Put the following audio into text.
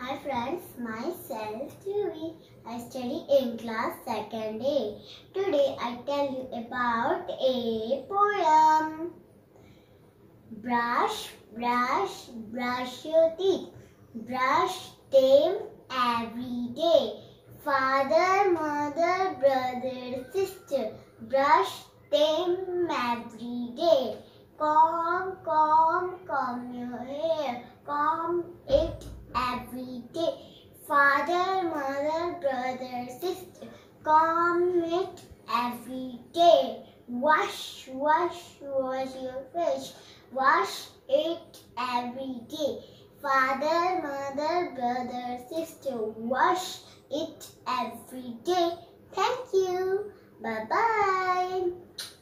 Hi friends, myself Juvi. I study in class 2nd A. Today I tell you about a poem. Brush, brush, brush your teeth. Brush them every day. Father, mother, brother, sister. Brush them every day. Comb, comb, comb your hair. Comb it every day. Father, mother, brother, sister, comb it every day. Wash, wash, wash your face. Wash it every day. Father, mother, brother, sister, wash it every day. Thank you. Bye-bye.